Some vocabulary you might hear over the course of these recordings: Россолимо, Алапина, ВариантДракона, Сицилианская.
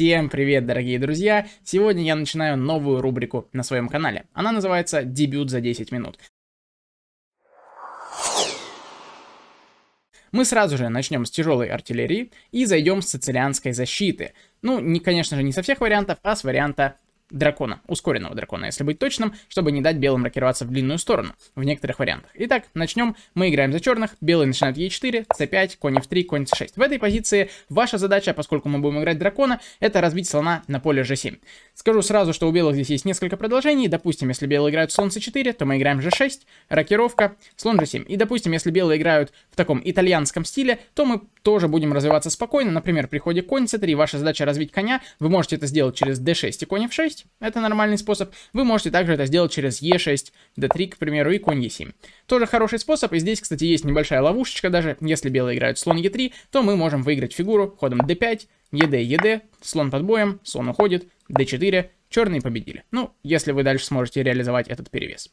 Всем привет, дорогие друзья! Сегодня я начинаю новую рубрику на своем канале. Она называется «Дебют за 10 минут». Мы сразу же начнем с тяжелой артиллерии и зайдем с сицилианской защиты. Ну, конечно же, не со всех вариантов, а с варианта дракона, ускоренного дракона, если быть точным, чтобы не дать белым рокироваться в длинную сторону в некоторых вариантах. Итак, начнем. Мы играем за черных, белые начинают Е4, С5, конь F3, конь С6. В этой позиции ваша задача, поскольку мы будем играть дракона, это разбить слона на поле G7. Скажу сразу, что у белых здесь есть несколько продолжений. Допустим, если белые играют слон С4, то мы играем G6, рокировка, слон G7. И, допустим, если белые играют в таком итальянском стиле, то мы тоже будем развиваться спокойно. Например, при ходе конь С3 ваша задача разбить коня. Вы можете это сделать через D6 и конь F6. Это нормальный способ. Вы можете также это сделать через Е6, d3, к примеру, и конь Е7. Тоже хороший способ, и здесь, кстати, есть небольшая ловушечка даже. Если белые играют слон Е3, то мы можем выиграть фигуру ходом d5, ед, слон под боем, слон уходит, d4, черные победили. Ну, если вы дальше сможете реализовать этот перевес.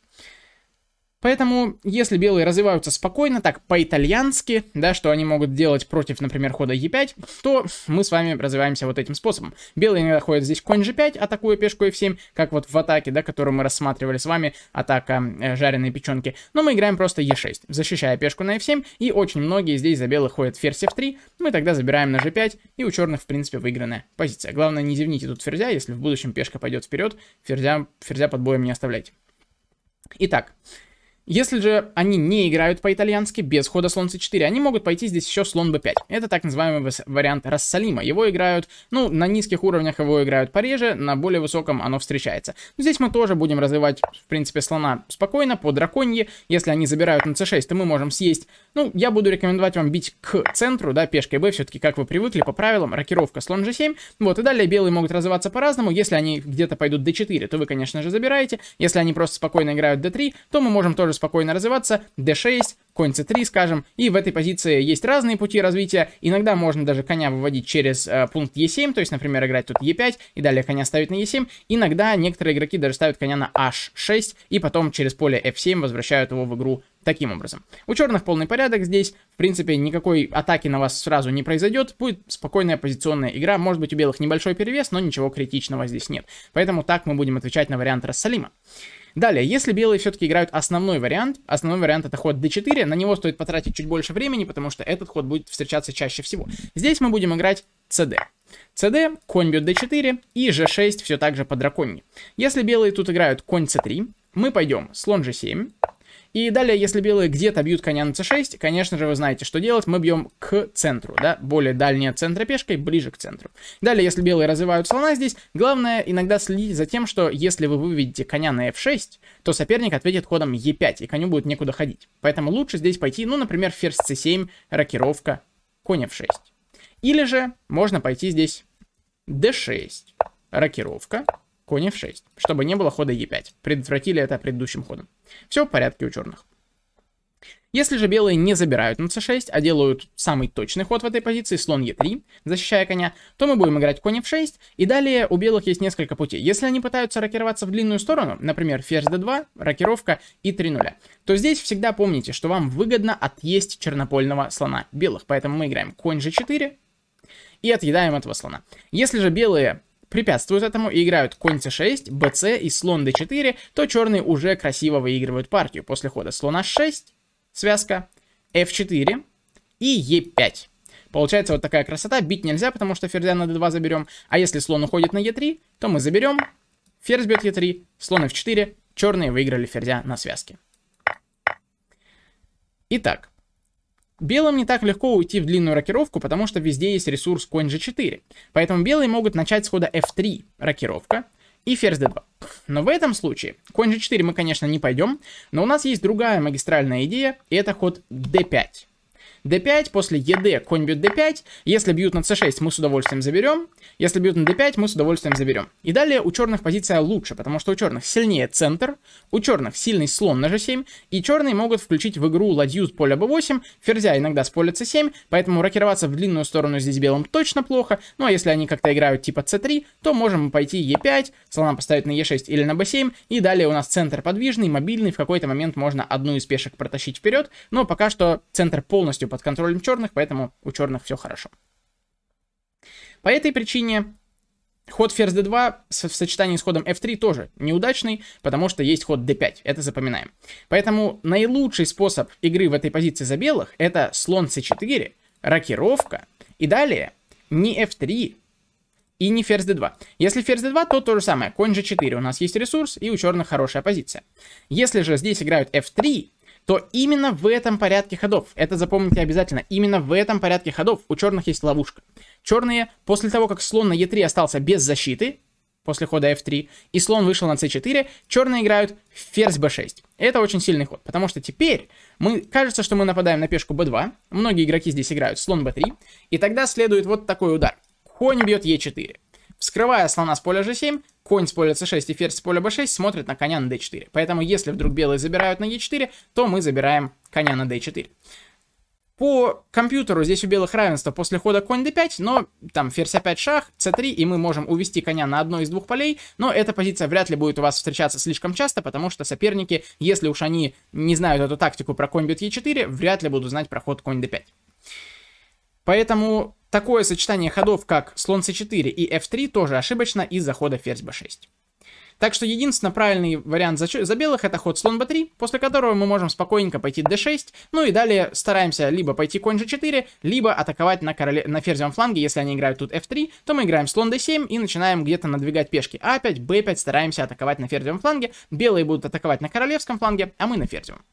Поэтому, если белые развиваются спокойно, так по-итальянски, да, что они могут делать против, например, хода Е5, то мы с вами развиваемся вот этим способом. Белые иногда ходят здесь конь G5, атакуя пешку F7, как вот в атаке, да, которую мы рассматривали с вами, атака жареной печенки. Но мы играем просто Е6, защищая пешку на F7, и очень многие здесь за белых ходят ферзь F3, мы тогда забираем на G5, и у черных, в принципе, выигранная позиция. Главное, не зевните тут ферзя, если в будущем пешка пойдет вперед, ферзя под боем не оставляйте. Итак. Если же они не играют по-итальянски, без хода слон c4, они могут пойти здесь еще слон b5. Это так называемый вариант Россолимо. Его играют, ну, на низких уровнях его играют пореже, на более высоком оно встречается. Но здесь мы тоже будем развивать, в принципе, слона спокойно, по драконье. Если они забирают на c6, то мы можем съесть. Ну, я буду рекомендовать вам бить к центру, да, пешкой b, все-таки, как вы привыкли, по правилам, рокировка слон g7. Вот, и далее белые могут развиваться по-разному. Если они где-то пойдут d4, то вы, конечно же, забираете. Если они просто спокойно играют d3, то мы можем тоже спокойно развиваться, d6, конь c3, скажем, и в этой позиции есть разные пути развития, иногда можно даже коня выводить через пункт e7, то есть, например, играть тут e5, и далее коня ставить на e7, иногда некоторые игроки даже ставят коня на h6, и потом через поле f7 возвращают его в игру таким образом. У черных полный порядок здесь, в принципе, никакой атаки на вас сразу не произойдет, будет спокойная позиционная игра, может быть, у белых небольшой перевес, но ничего критичного здесь нет, поэтому так мы будем отвечать на вариант Россолима. Далее, если белые все-таки играют основной вариант это ход d4, на него стоит потратить чуть больше времени, потому что этот ход будет встречаться чаще всего. Здесь мы будем играть cd. cd, конь бьет d4 и g6 все так же по драконьи. Если белые тут играют конь c3, мы пойдем слон g7. И далее, если белые где-то бьют коня на c6, конечно же, вы знаете, что делать. Мы бьем к центру, да, более дальнее от центра пешкой, ближе к центру. Далее, если белые развивают слона здесь, главное иногда следить за тем, что если вы выведете коня на f6, то соперник ответит ходом e5, и коню будет некуда ходить. Поэтому лучше здесь пойти, ну, например, ферзь c7, рокировка, конь f6. Или же можно пойти здесь d6, рокировка, конь f6, чтобы не было хода e5. Предотвратили это предыдущим ходом. Все в порядке у черных. Если же белые не забирают на c6, а делают самый точный ход в этой позиции, слон e3, защищая коня, то мы будем играть конь f6, и далее у белых есть несколько путей. Если они пытаются рокироваться в длинную сторону, например, ферзь d2, рокировка и 3-0, то здесь всегда помните, что вам выгодно отъесть чернопольного слона белых, поэтому мы играем конь g4 и отъедаем этого слона. Если же белые препятствуют этому и играют конь c6, bc и слон d4, то черные уже красиво выигрывают партию после хода слон h6, связка, f4 и e5. Получается вот такая красота, бить нельзя, потому что ферзя на d2 заберем, а если слон уходит на e3, то мы заберем, ферзь бьет e3, слон f4, черные выиграли ферзя на связке. Итак. Белым не так легко уйти в длинную рокировку, потому что везде есть ресурс конь g4. Поэтому белые могут начать с хода f3, рокировка, и ферзь d2. Но в этом случае конь g4 мы, конечно, не пойдем, но у нас есть другая магистральная идея, и это ход d5. d5, после ед, конь бьет d5, если бьют на c6, мы с удовольствием заберем, если бьют на d5, мы с удовольствием заберем. И далее у черных позиция лучше, потому что у черных сильнее центр, у черных сильный слон на g7, и черные могут включить в игру ладью с поля b8, ферзя иногда с поля c7, поэтому рокироваться в длинную сторону здесь белым точно плохо, ну а если они как-то играют типа c3, то можем пойти e5, слона поставить на e6 или на b7, и далее у нас центр подвижный, мобильный, в какой-то момент можно одну из пешек протащить вперед, но пока что центр полностью под контролем черных, поэтому у черных все хорошо. По этой причине Ход ферзь d2 в сочетании с ходом f3 тоже неудачный, потому что есть ход d5, это запоминаем. Поэтому наилучший способ игры в этой позиции за белых это слон c4, рокировка и далее не f3 и не ферзь d2. Если ферзь d2, то же самое, конь g4, у нас есть ресурс и у черных хорошая позиция. Если же здесь играют f3, то именно в этом порядке ходов, это запомните обязательно, именно в этом порядке ходов у черных есть ловушка. Черные, после того, как слон на e3 остался без защиты, после хода f3, и слон вышел на c4, черные играют ферзь b6. Это очень сильный ход, потому что теперь кажется, что мы нападаем на пешку b2, многие игроки здесь играют слон b3, и тогда следует вот такой удар. Конь бьет e4. Вскрывая слона с поля g7, конь с поля c6 и ферзь с поля b6 смотрят на коня на d4. Поэтому если вдруг белые забирают на e4, то мы забираем коня на d4. По компьютеру здесь у белых равенство после хода конь d5, но там ферзь опять шах, c3, и мы можем увести коня на одно из двух полей, но эта позиция вряд ли будет у вас встречаться слишком часто, потому что соперники, если уж они не знают эту тактику про конь бьет e4, вряд ли будут знать про ход конь d5. Поэтому такое сочетание ходов, как слон c4 и f3, тоже ошибочно из-за хода ферзь b6. Так что единственно правильный вариант за белых это ход слон b3, после которого мы можем спокойненько пойти d6, ну и далее стараемся либо пойти конь g4, либо атаковать на ферзевом фланге, если они играют тут f3, то мы играем слон d7 и начинаем где-то надвигать пешки a5, b5, стараемся атаковать на ферзевом фланге, белые будут атаковать на королевском фланге, а мы на ферзевом.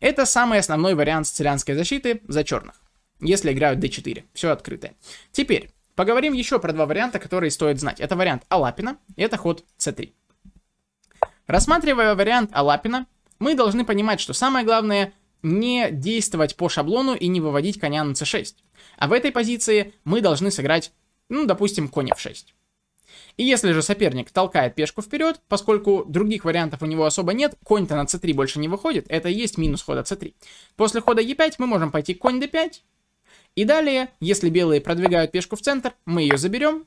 Это самый основной вариант сицилианской защиты за черных. Если играют d4, все открытое. Теперь поговорим еще про два варианта, которые стоит знать. Это вариант Алапина, и это ход c3. Рассматривая вариант Алапина, мы должны понимать, что самое главное не действовать по шаблону и не выводить коня на c6. А в этой позиции мы должны сыграть, ну, допустим, конь f6. И если же соперник толкает пешку вперед, поскольку других вариантов у него особо нет, конь-то на c3 больше не выходит, это и есть минус хода c3. После хода e5 мы можем пойти конь d5, и далее, если белые продвигают пешку в центр, мы ее заберем,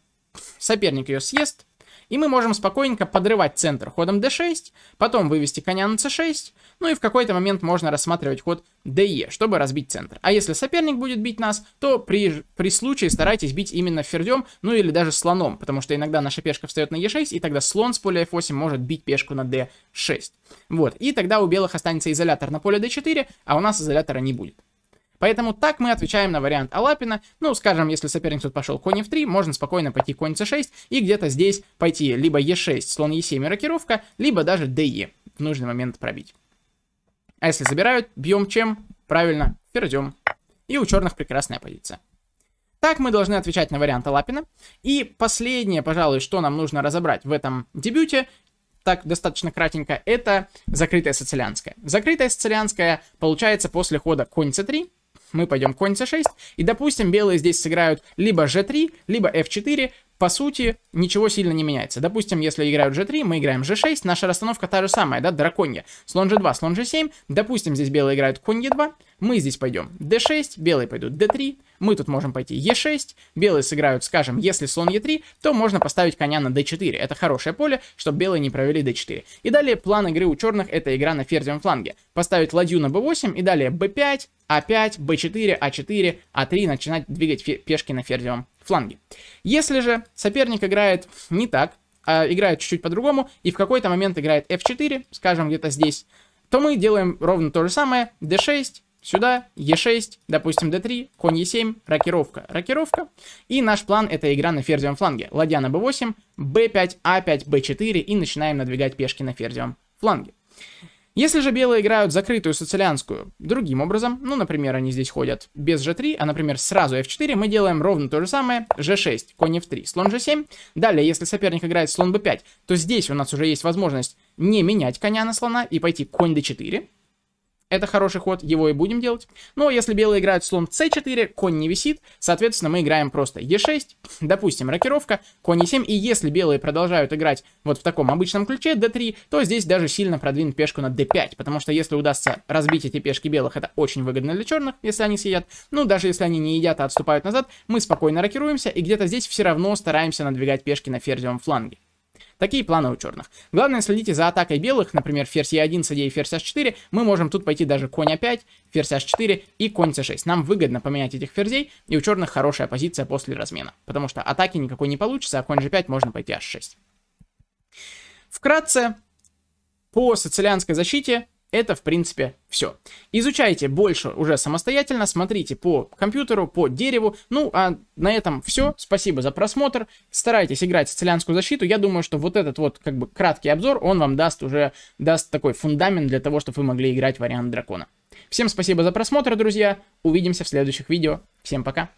соперник ее съест, и мы можем спокойненько подрывать центр ходом d6, потом вывести коня на c6, ну и в какой-то момент можно рассматривать ход de, чтобы разбить центр. А если соперник будет бить нас, то при случае старайтесь бить именно ферзем, ну или даже слоном, потому что иногда наша пешка встает на e6, и тогда слон с поля f8 может бить пешку на d6. Вот, и тогда у белых останется изолятор на поле d4, а у нас изолятора не будет. Поэтому так мы отвечаем на вариант Алапина. Ну, скажем, если соперник тут пошел конь f3, можно спокойно пойти конь c6 и где-то здесь пойти либо e6, слон e7 и рокировка, либо даже de в нужный момент пробить. А если забирают, бьем чем? Правильно, ферзем. И у черных прекрасная позиция. Так мы должны отвечать на вариант Алапина. И последнее, пожалуй, что нам нужно разобрать в этом дебюте, так достаточно кратенько, это закрытая сицилианская. Закрытая сицилианская получается после хода конь c3. Мы пойдем конь c6, и, допустим, белые здесь сыграют либо g3, либо f4. По сути, ничего сильно не меняется. Допустим, если играют g3, мы играем g6, наша расстановка та же самая, да, драконья. Слон g2, слон g7, допустим, здесь белые играют конь e2, мы здесь пойдем d6, белые пойдут d3, мы тут можем пойти e6, белые сыграют, скажем, если слон e3, то можно поставить коня на d4. Это хорошее поле, чтобы белые не провели d4. И далее план игры у черных — это игра на ферзевом фланге. Поставить ладью на b8 и далее b5, a5, b4, a4, a3, начинать двигать пешки на ферзевом фланге. Если же соперник играет не так, а играет чуть-чуть по-другому, и в какой-то момент играет f4, скажем, где-то здесь, то мы делаем ровно то же самое, d6, сюда, e6, допустим, d3, конь e7, рокировка, рокировка, и наш план — это игра на ферзевом фланге, ладья на b8, b5, a5, b4, и начинаем надвигать пешки на ферзевом фланге. Если же белые играют закрытую сицилианскую другим образом, ну, например, они здесь ходят без g3, а, например, сразу f4, мы делаем ровно то же самое, g6, конь f3, слон g7. Далее, если соперник играет слон b5, то здесь у нас уже есть возможность не менять коня на слона и пойти конь d4. Это хороший ход, его и будем делать. Но если белые играют слон c4, конь не висит, соответственно, мы играем просто e6, допустим, рокировка, конь e7, и если белые продолжают играть вот в таком обычном ключе d3, то здесь даже сильно продвинут пешку на d5, потому что если удастся разбить эти пешки белых, это очень выгодно для черных, если они съедят. Ну, даже если они не едят, а отступают назад, мы спокойно рокируемся, и где-то здесь все равно стараемся надвигать пешки на ферзевом фланге. Такие планы у черных. Главное, следите за атакой белых, например, ферзь Е1, цд и ферзь H4. Мы можем тут пойти даже конь А5, ферзь H4 и конь С6. Нам выгодно поменять этих ферзей, и у черных хорошая позиция после размена, потому что атаки никакой не получится, а конь G5 можно пойти H6. Вкратце, по сицилианской защите это, в принципе, все. Изучайте больше уже самостоятельно, смотрите по компьютеру, по дереву. Ну, а на этом все. Спасибо за просмотр. Старайтесь играть в сицилианскую защиту. Я думаю, что вот этот вот как бы краткий обзор, он вам даст такой фундамент для того, чтобы вы могли играть вариант дракона. Всем спасибо за просмотр, друзья. Увидимся в следующих видео. Всем пока.